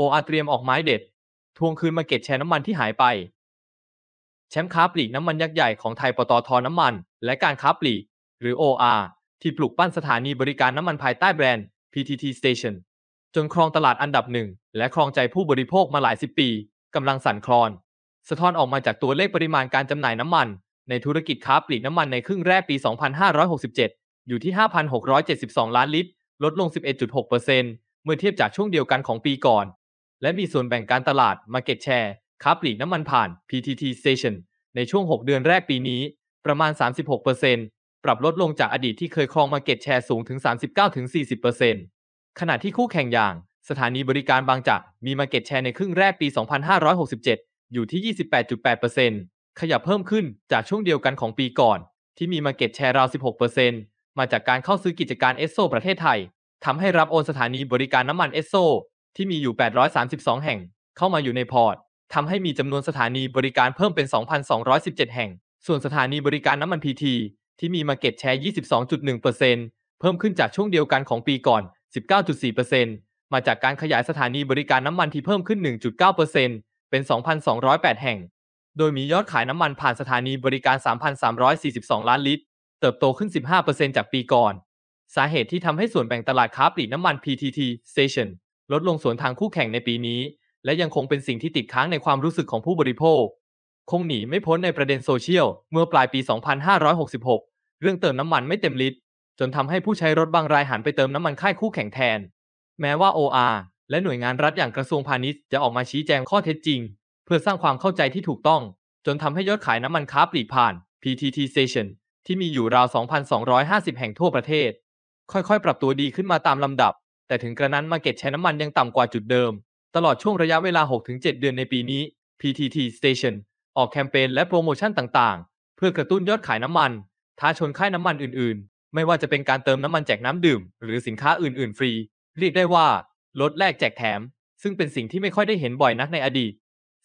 OR เตรียมออกไม้เด็ดทวงคืนมาเก็ตแชร์น้ำมันที่หายไปแชมป์ค้าปลีกน้ำมันยักษ์ใหญ่ของไทยปตท.น้ำมันและการค้าปลีกหรือ OR ที่ปลุกปั้นสถานีบริการน้ำมันภายใต้แบรนด์ PTT Station จนครองตลาดอันดับหนึ่งและครองใจผู้บริโภคมาหลายสิบปีกำลังสั่นคลอนสะท้อนออกมาจากตัวเลขปริมาณการจำหน่ายน้ำมันในธุรกิจค้าปลีกน้ำมันในครึ่งแรกปี 2567 อยู่ที่ 5,672 ล้านลิตรลดลง 11.6% เมื่อเทียบจากช่วงเดียวกันของปีก่อนและมีส่วนแบ่งการตลาด Market Share ค้าปลีกน้ำมันผ่าน PTT Station ในช่วง6เดือนแรกปีนี้ประมาณ 36% ปรับลดลงจากอดีตที่เคยครอง Market Share สูงถึง 39-40% ขณะที่คู่แข่งอย่างสถานีบริการบางจากมี Market Share ในครึ่งแรกปี 2567 อยู่ที่ 28.8% ขยับเพิ่มขึ้นจากช่วงเดียวกันของปีก่อนที่มี Market Share ราว 16% มาจากการเข้าซื้อกิจการเอสโซประเทศไทยทำให้รับโอนสถานีบริการน้ำมันเอสโซที่มีอยู่832แห่งเข้ามาอยู่ในพอร์ตทำให้มีจำนวนสถานีบริการเพิ่มเป็น 2,217 แห่งส่วนสถานีบริการน้ำมันพีทีที่มีมาร์เก็ตแชร์ 22.1% เพิ่มขึ้นจากช่วงเดียวกันของปีก่อน 19.4% มาจากการขยายสถานีบริการน้ำมันที่เพิ่มขึ้น 1.9% เป็น 2,208 แห่งโดยมียอดขายน้ำมันผ่านสถานีบริการ 3,342 ล้านลิตรเติบโตขึ้น 15% จากปีก่อนสาเหตุที่ทำให้ส่วนแบ่งตลาดค้าปลีกน้ำมัน PTT Station ลดลงสวนทางคู่แข่งในปีนี้และยังคงเป็นสิ่งที่ติดค้างในความรู้สึกของผู้บริโภคคงหนีไม่พ้นในประเด็นโซเชียลเมื่อปลายปี 2566 เรื่องเติมน้ำมันไม่เต็มลิตรจนทำให้ผู้ใช้รถบางรายหันไปเติมน้ำมันค่ายคู่แข่งแทนแม้ว่า OR และหน่วยงานรัฐอย่างกระทรวงพาณิชย์จะออกมาชี้แจงข้อเท็จจริงเพื่อสร้างความเข้าใจที่ถูกต้องจนทำให้ยอดขายน้ำมันค้าปลีกผ่าน PTT Station ที่มีอยู่ราว 2,250 แห่งทั่วประเทศค่อยๆปรับตัวดีขึ้นมาตามลำดับแต่ถึงกระนั้น Market Share น้ำมันยังต่ำกว่าจุดเดิมตลอดช่วงระยะเวลา 6-7 เดือนในปีนี้ PTT Station ออกแคมเปญและโปรโมชั่นต่างๆเพื่อกระตุ้นยอดขายน้ำมันท้าชนค่ายน้ำมันอื่นๆไม่ว่าจะเป็นการเติมน้ำมันแจกน้ำดื่มหรือสินค้าอื่นๆฟรีเรียกได้ว่าลดแลกแจกแถมซึ่งเป็นสิ่งที่ไม่ค่อยได้เห็นบ่อยนักในอดีต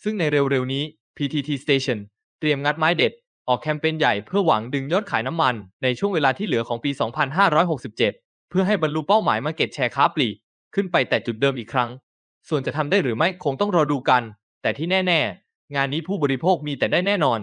ซึ่งในเร็วๆนี้ PTT Station เตรียมงัดไม้เด็ดออกแคมเปญใหญ่เพื่อหวังดึงยอดขายน้ำมันในช่วงเวลาที่เหลือของปี 2567 เพื่อให้บรรลุเป้าหมาย Market Share ค้าปลีกขึ้นไปแต่จุดเดิมอีกครั้งส่วนจะทำได้หรือไม่คงต้องรอดูกันแต่ที่แน่ๆงานนี้ผู้บริโภคมีแต่ได้แน่นอน